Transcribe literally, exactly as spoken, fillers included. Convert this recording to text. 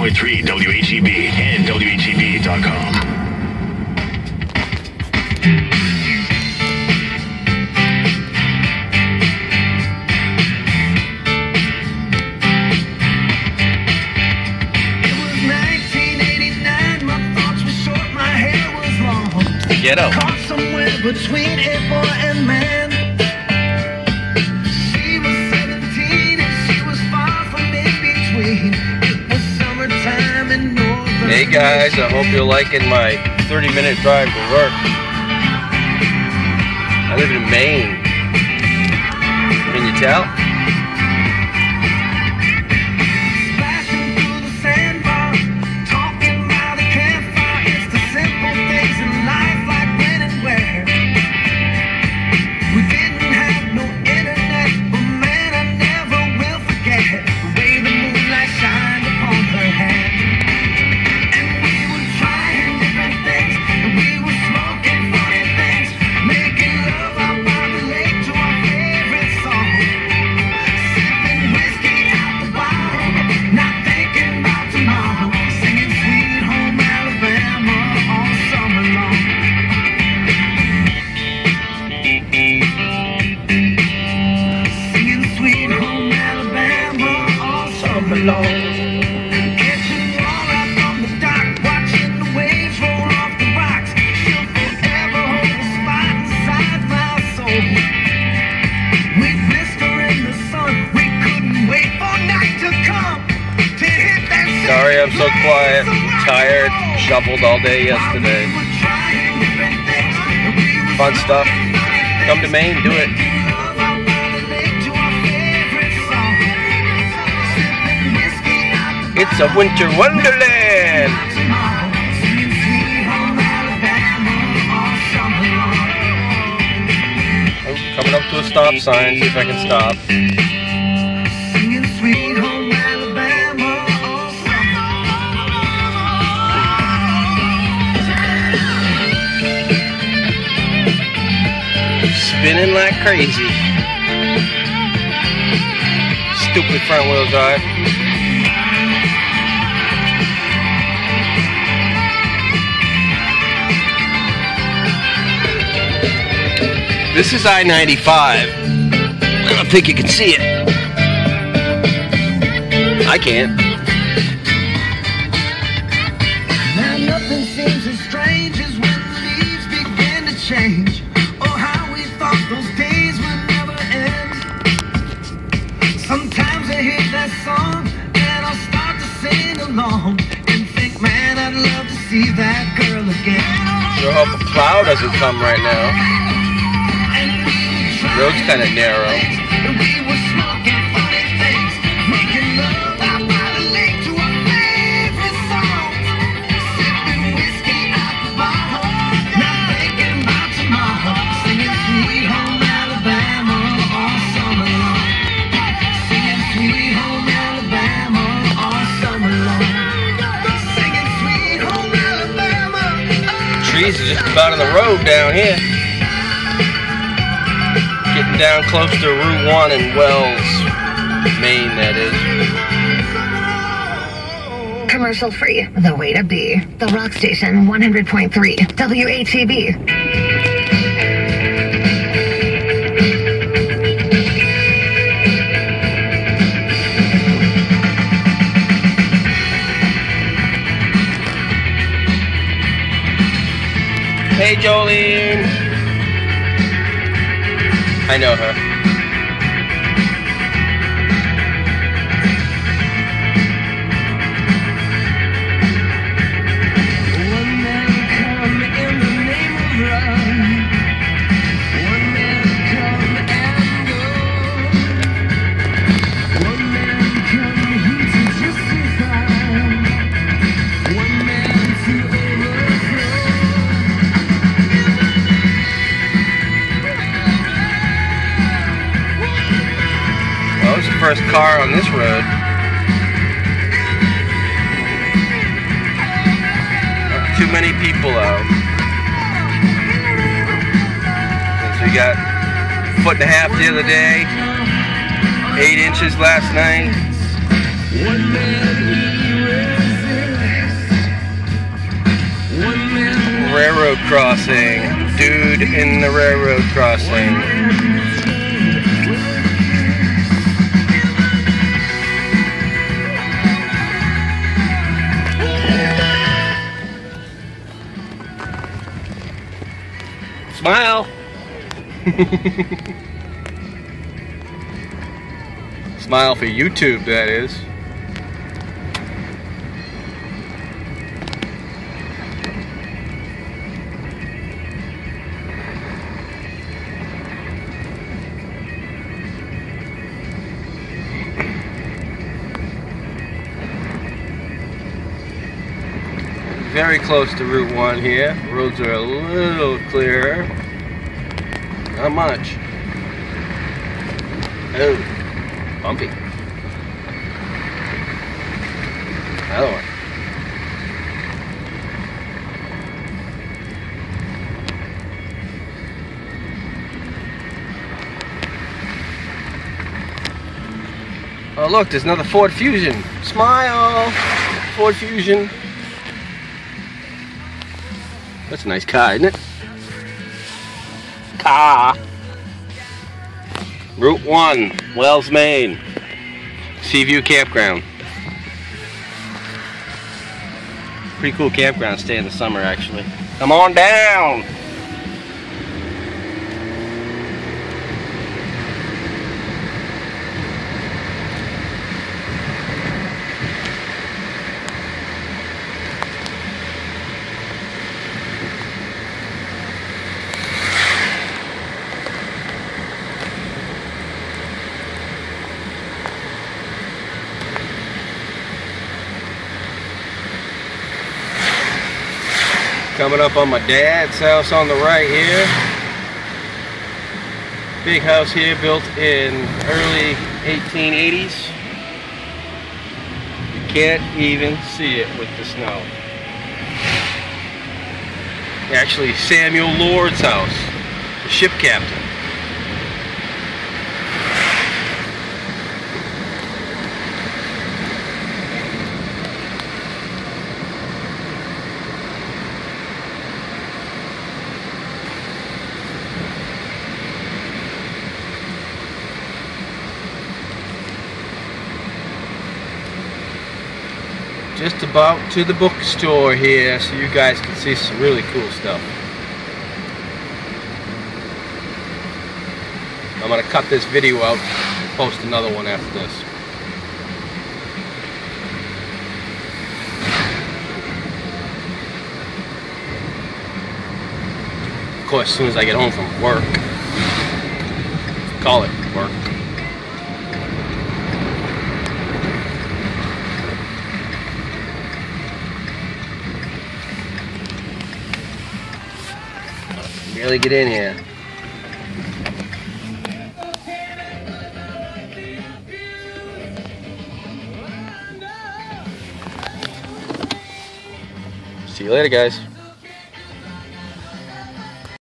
ninety-nine point three W H E B and W H E B dot com. Ghetto. Caught somewhere between a boy and man. She was seventeen and she was far from in between. It was summertime in Northern. Hey guys, I hope you're liking my thirty minute drive to work. I live in Maine. Can you tell? Sorry, I'm so quiet, tired, shoveled all day yesterday. Fun stuff. Come to Maine, do it. It's a winter wonderland. I'm coming up to a stop sign, see if I can stop. Spinning like crazy. Stupid front wheel drive. This is I ninety-five. I don't think you can see it. I can't. Now nothing seems as strange as when the leaves begin to change. Those days will never end. Sometimes I hear that song and I'll start to sing along and think, man, I'd love to see that girl again. Sure hope the plow doesn't come right now. The road's kind of narrow. We were smoking funny things, making love out by the lake to our favorite song. Sipping whiskey out the bottle, not thinking about tomorrow. Singing sweet home. Trees are just about on the road down here. Getting down close to Route one in Wells, Maine, that is. Commercial free, the way to be. The Rock Station one hundred point three, W H E B. Hey Jolene! I know her. One man come in the name of love. One man come and go. One man come here to justify. One man to first car on this road. Not too many people out. So we got a foot and a half the other day, eight inches last night. railroad crossing. Dude in the railroad crossing. Smile. Smile for YouTube, that is. Very close to Route one here. Roads are a little clearer. Not much. Oh, bumpy. Another one. Oh, look, there's another Ford Fusion. Smile! Ford Fusion. That's a nice car, isn't it? Car. Route one, Wells, Maine. Sea View Campground. Pretty cool campground to stay in the summer, actually. Come on down! Coming up on my dad's house on the right here. Big house here, built in early eighteen eighties. You can't even see it with the snow. Actually, Samuel Lord's house, the ship captain. Just about to the bookstore here, so you guys can see some really cool stuff. I'm gonna cut this video out and post another one after this. Of course, as soon as I get home from work. Call it work. Really get in here. See you later, guys.